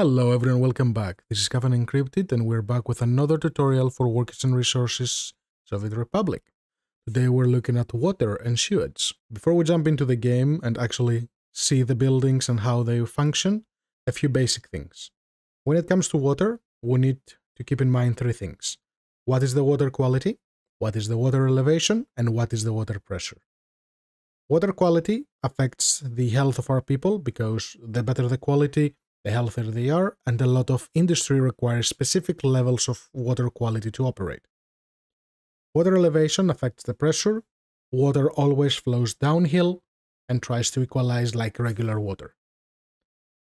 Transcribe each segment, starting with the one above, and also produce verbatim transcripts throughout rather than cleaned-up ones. Hello everyone, welcome back. This is Caffeine Encrypted and we're back with another tutorial for Workers and Resources Soviet Republic. Today we're looking at water and sewage. Before we jump into the game and actually see the buildings and how they function, a few basic things. When it comes to water, we need to keep in mind three things. What is the water quality? What is the water elevation? And what is the water pressure? Water quality affects the health of our people because the better the quality, the healthier they are, and a lot of industry requires specific levels of water quality to operate. Water elevation affects the pressure. Water always flows downhill and tries to equalize like regular water.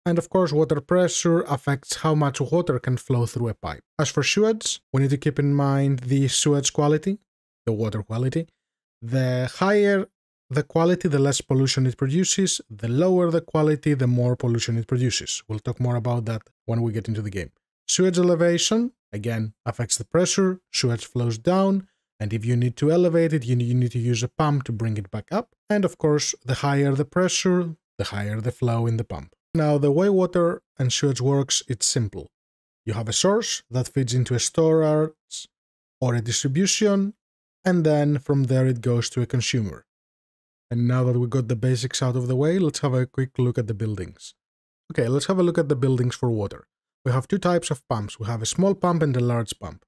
And of course, water pressure affects how much water can flow through a pipe. As for sewage, we need to keep in mind the sewage quality, the water quality. The higher the quality, the less pollution it produces. The lower the quality, the more pollution it produces. We'll talk more about that when we get into the game. Sewage elevation, again, affects the pressure. Sewage flows down, and if you need to elevate it, you need to use a pump to bring it back up. And of course, the higher the pressure, the higher the flow in the pump. Now, the way water and sewage works, it's simple. You have a source that feeds into a storage or a distribution, and then from there it goes to a consumer. And now that we got the basics out of the way, let's have a quick look at the buildings. Okay, let's have a look at the buildings for water. We have two types of pumps. We have a small pump and a large pump.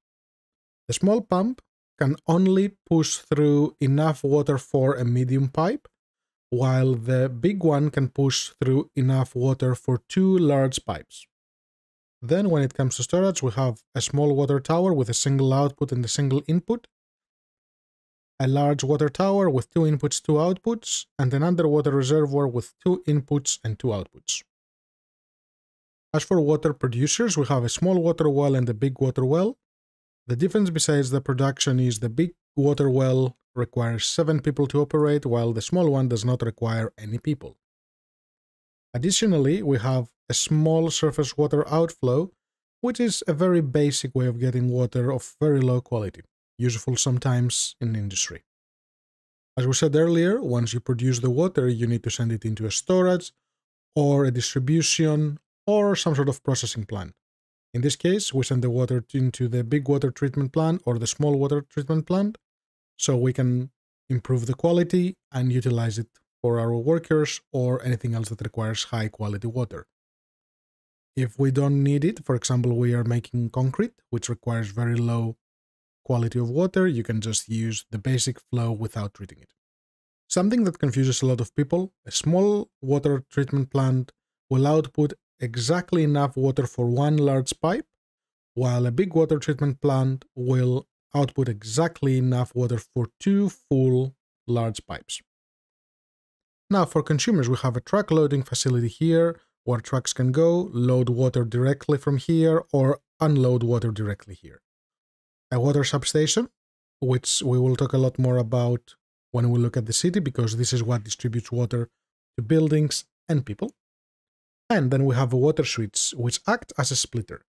The small pump can only push through enough water for a medium pipe, while the big one can push through enough water for two large pipes. Then when it comes to storage, we have a small water tower with a single output and a single input, a large water tower with two inputs, two outputs, and an underwater reservoir with two inputs and two outputs. As for water producers, we have a small water well and a big water well. The difference besides the production is the big water well requires seven people to operate, while the small one does not require any people. Additionally, we have a small surface water outflow, which is a very basic way of getting water of very low quality. Useful sometimes in industry. As we said earlier, once you produce the water, you need to send it into a storage or a distribution or some sort of processing plant. In this case, we send the water into the big water treatment plant or the small water treatment plant so we can improve the quality and utilize it for our workers or anything else that requires high quality water. If we don't need it, for example, we are making concrete, which requires very low quality of water, you can just use the basic flow without treating it. Something that confuses a lot of people, a small water treatment plant will output exactly enough water for one large pipe, while a big water treatment plant will output exactly enough water for two full large pipes. Now for consumers, we have a truck loading facility here where trucks can go, load water directly from here or unload water directly here. A water substation, which we will talk a lot more about when we look at the city, because this is what distributes water to buildings and people. And then we have a water switch, which acts as a splitter.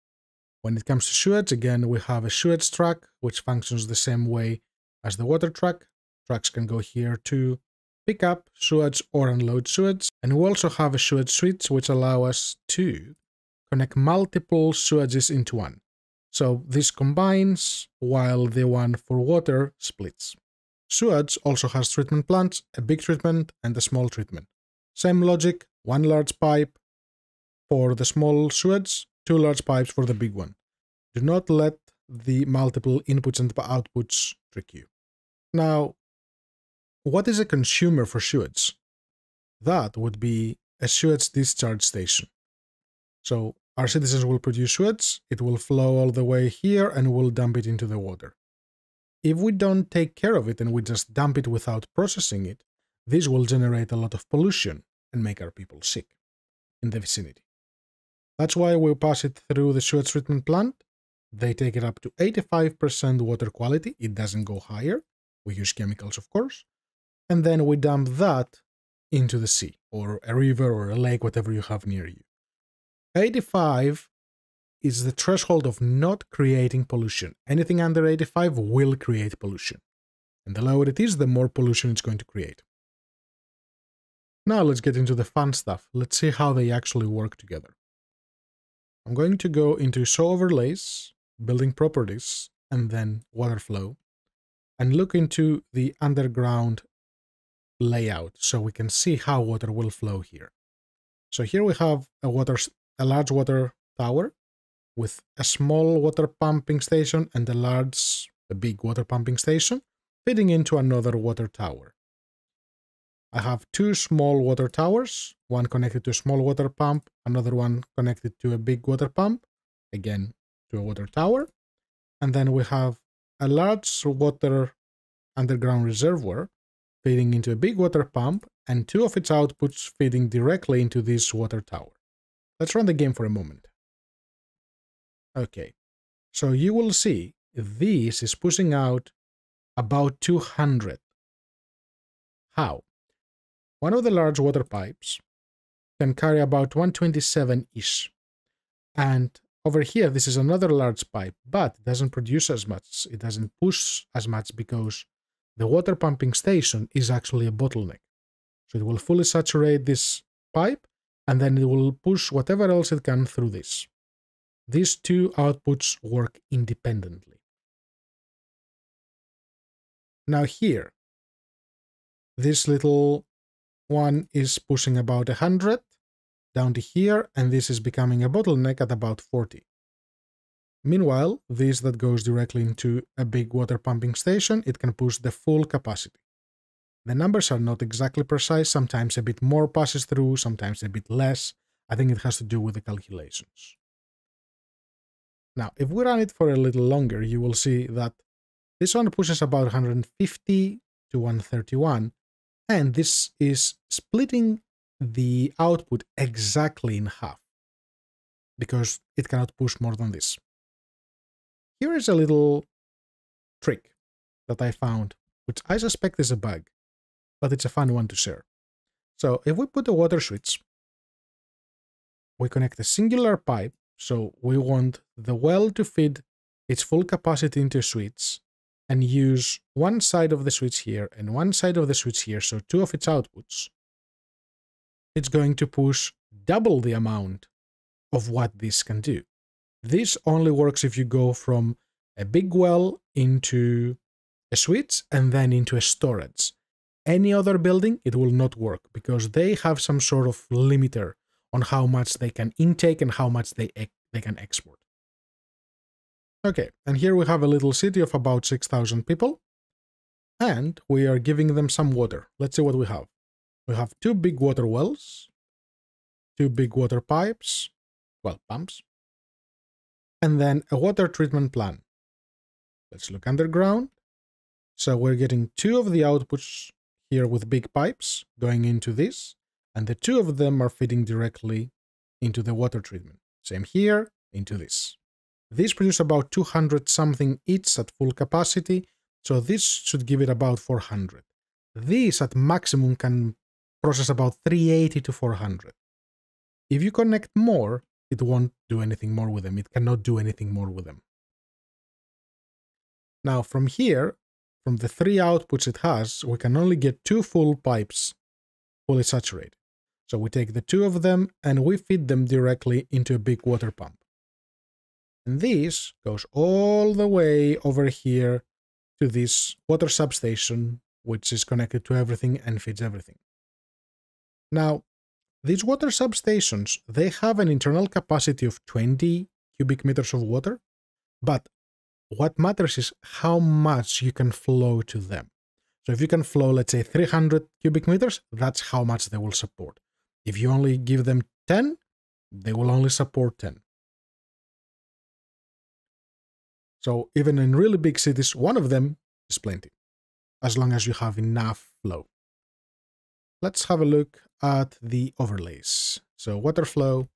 When it comes to sewage, again, we have a sewage truck, which functions the same way as the water truck. Trucks can go here to pick up sewage or unload sewage. And we also have a sewage switch, which allows us to connect multiple sewages into one. So this combines, while the one for water splits. Sewage also has treatment plants, a big treatment and a small treatment. Same logic, one large pipe for the small sewage, two large pipes for the big one. Do not let the multiple inputs and outputs trick you. Now, what is a consumer for sewage? That would be a sewage discharge station. So our citizens will produce sewage, it will flow all the way here and we'll dump it into the water. If we don't take care of it and we just dump it without processing it, this will generate a lot of pollution and make our people sick in the vicinity. That's why we pass it through the sewage treatment plant. They take it up to eighty-five percent water quality, it doesn't go higher, we use chemicals of course, and then we dump that into the sea or a river or a lake, whatever you have near you. eighty-five is the threshold of not creating pollution. Anything under eighty-five will create pollution. And the lower it is, the more pollution it's going to create. Now let's get into the fun stuff. Let's see how they actually work together. I'm going to go into show overlays, building properties, and then water flow, and look into the underground layout so we can see how water will flow here. So here we have a water, a large water tower with a small water pumping station and a large, a big water pumping station feeding into another water tower. I have two small water towers, one connected to a small water pump, another one connected to a big water pump, again to a water tower. And then we have a large water underground reservoir feeding into a big water pump and two of its outputs feeding directly into this water tower. Let's run the game for a moment. Okay, so you will see this is pushing out about two hundred. How? One of the large water pipes can carry about one twenty-seven-ish. And over here, this is another large pipe, but it doesn't produce as much. It doesn't push as much because the water pumping station is actually a bottleneck. So it will fully saturate this pipe, and then it will push whatever else it can through this. These two outputs work independently. Now here, this little one is pushing about one hundred down to here, and this is becoming a bottleneck at about forty. Meanwhile, this that goes directly into a big water pumping station, it can push the full capacity. The numbers are not exactly precise, sometimes a bit more passes through, sometimes a bit less. I think it has to do with the calculations. Now, if we run it for a little longer, you will see that this one pushes about one hundred fifty to one thirty-one, and this is splitting the output exactly in half, because it cannot push more than this. Here is a little trick that I found, which I suspect is a bug, but it's a fun one to share. So if we put a water switch, we connect a singular pipe, so we want the well to feed its full capacity into a switch, and use one side of the switch here and one side of the switch here, so two of its outputs, it's going to push double the amount of what this can do. This only works if you go from a big well into a switch and then into a storage. Any other building, it will not work, because they have some sort of limiter on how much they can intake and how much they, they can export. Okay, and here we have a little city of about six thousand people, and we are giving them some water. Let's see what we have. We have two big water wells, two big water pipes, well, pumps, and then a water treatment plant. Let's look underground. So we're getting two of the outputs here with big pipes going into this, and the two of them are feeding directly into the water treatment. Same here, into this. These produce about two hundred something each at full capacity, so this should give it about four hundred. These at maximum can process about three eighty to four hundred. If you connect more, it won't do anything more with them. It cannot do anything more with them. Now from here, from the three outputs it has, we can only get two full pipes fully saturated. So we take the two of them and we feed them directly into a big water pump. And this goes all the way over here to this water substation, which is connected to everything and feeds everything. Now, these water substations, they have an internal capacity of twenty cubic meters of water, but what matters is how much you can flow to them. So if you can flow, let's say, three hundred cubic meters, that's how much they will support. If you only give them ten, they will only support ten. So even in really big cities, one of them is plenty, as long as you have enough flow. Let's have a look at the overlays. So water flow,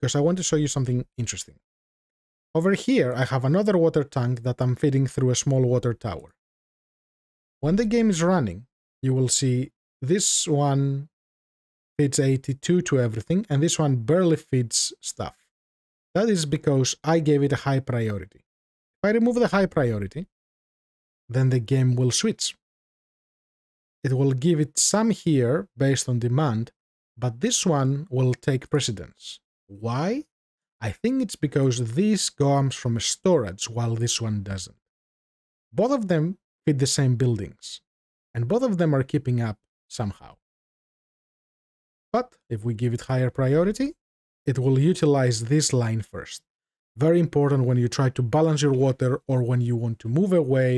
because I want to show you something interesting. Over here, I have another water tank that I'm feeding through a small water tower. When the game is running, you will see this one feeds eighty-two to everything, and this one barely feeds stuff. That is because I gave it a high priority. If I remove the high priority, then the game will switch. It will give it some here based on demand, but this one will take precedence. Why? I think it's because this comes from a storage while this one doesn't. Both of them fit the same buildings, and both of them are keeping up somehow. But if we give it higher priority, it will utilize this line first. Very important when you try to balance your water or when you want to move away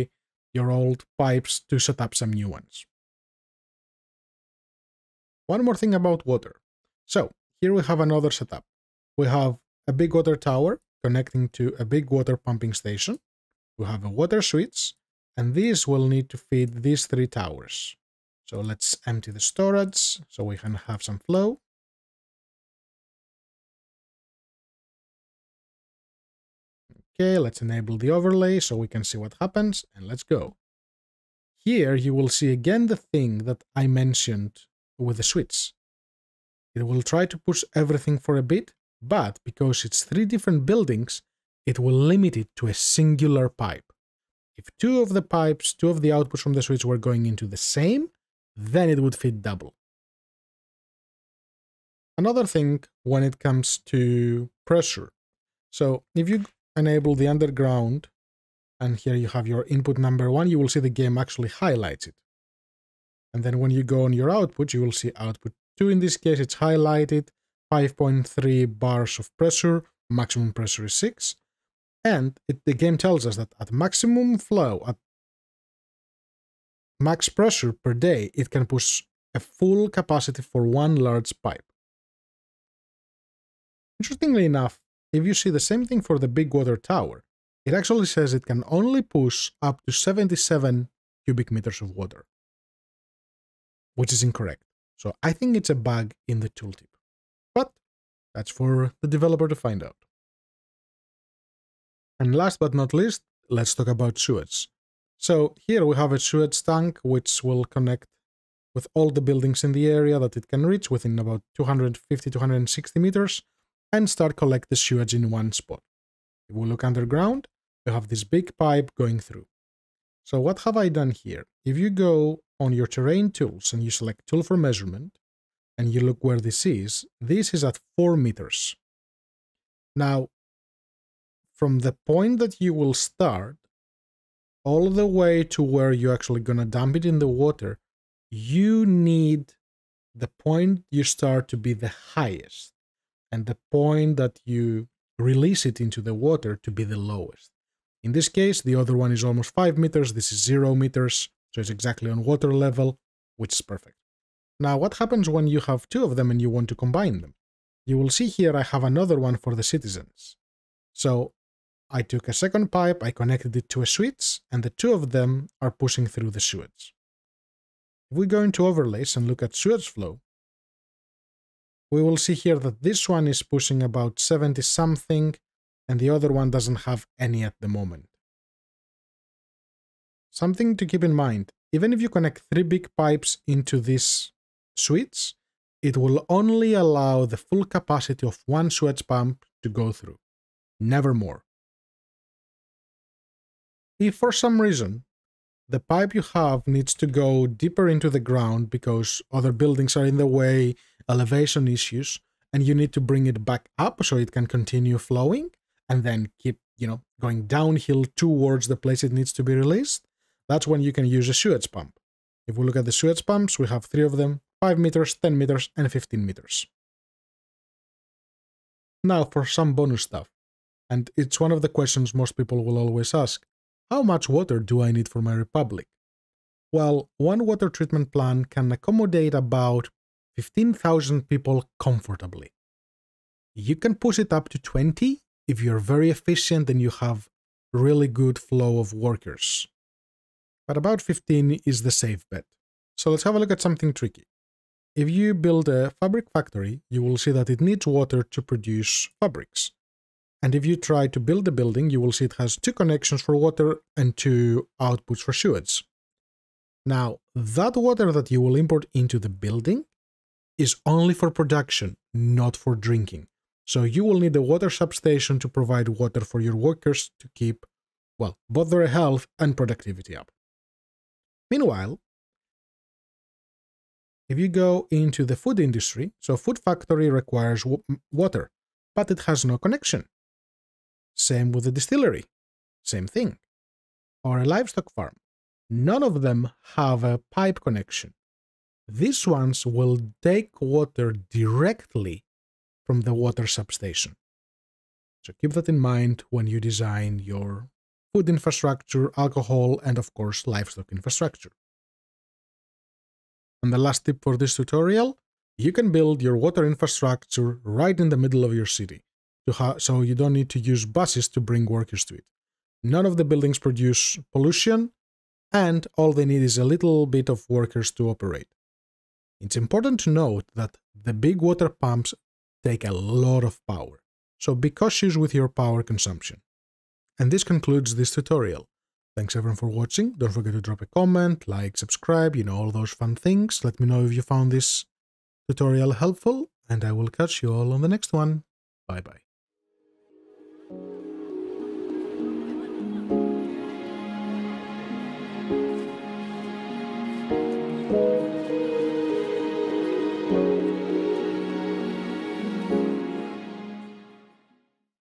your old pipes to set up some new ones. One more thing about water. So here we have another setup. We have a big water tower connecting to a big water pumping station. We have a water switch, and these will need to feed these three towers. So let's empty the storage so we can have some flow. Okay, let's enable the overlay so we can see what happens, and let's go. Here you will see again the thing that I mentioned with the switch. It will try to push everything for a bit, but because it's three different buildings, it will limit it to a singular pipe. If two of the pipes, two of the outputs from the switch were going into the same, then it would fit double. Another thing when it comes to pressure. So if you enable the underground, and here you have your input number one, you will see the game actually highlights it. And then when you go on your output, you will see output two. In this case, it's highlighted, five point three bars of pressure, maximum pressure is six. And it, the game tells us that at maximum flow, at max pressure per day, it can push a full capacity for one large pipe. Interestingly enough, if you see the same thing for the big water tower, it actually says it can only push up to seventy-seven cubic meters of water, which is incorrect. So I think it's a bug in the tooltip, but that's for the developer to find out. And last but not least, let's talk about sewage. So here we have a sewage tank which will connect with all the buildings in the area that it can reach within about two hundred fifty to two hundred sixty meters and start collect the sewage in one spot. If we look underground, we have this big pipe going through. So what have I done here? If you go on your terrain tools and you select tool for measurement and you look where this is, this is at four meters. Now, from the point that you will start, all the way to where you're actually going to dump it in the water, you need the point you start to be the highest, and the point that you release it into the water to be the lowest. In this case, the other one is almost five meters, this is zero meters, so it's exactly on water level, which is perfect. Now, what happens when you have two of them and you want to combine them? You will see here I have another one for the citizens. So I took a second pipe, I connected it to a switch, and the two of them are pushing through the sewage. If we go into overlays and look at sewage flow, we will see here that this one is pushing about seventy something, and the other one doesn't have any at the moment. Something to keep in mind, even if you connect three big pipes into this switch, it will only allow the full capacity of one sewage pump to go through, never more. If for some reason the pipe you have needs to go deeper into the ground because other buildings are in the way, elevation issues, and you need to bring it back up so it can continue flowing and then keep, you know, going downhill towards the place it needs to be released, that's when you can use a sewage pump. If we look at the sewage pumps, we have three of them, five meters, ten meters, and fifteen meters. Now for some bonus stuff, and it's one of the questions most people will always ask. How much water do I need for my republic? Well, one water treatment plant can accommodate about fifteen thousand people comfortably. You can push it up to twenty if you're very efficient and you have really good flow of workers. But about fifteen is the safe bet. So let's have a look at something tricky. If you build a fabric factory, you will see that it needs water to produce fabrics. And if you try to build a building, you will see it has two connections for water and two outputs for sewage. Now, that water that you will import into the building is only for production, not for drinking. So you will need a water substation to provide water for your workers to keep, well, both their health and productivity up. Meanwhile, if you go into the food industry, so food factory requires water. but it has no connection. Same with a distillery. Same thing. Or a livestock farm. None of them have a pipe connection. These ones will take water directly from the water substation. So keep that in mind when you design your food infrastructure, alcohol, and of course livestock infrastructure. And the last tip for this tutorial, you can build your water infrastructure right in the middle of your city, so you don't need to use buses to bring workers to it. None of the buildings produce pollution, and all they need is a little bit of workers to operate. It's important to note that the big water pumps take a lot of power, so be cautious with your power consumption. And this concludes this tutorial. Thanks everyone for watching. Don't forget to drop a comment, like, subscribe, you know, all those fun things. Let me know if you found this tutorial helpful, and I will catch you all on the next one. Bye-bye. Thank you.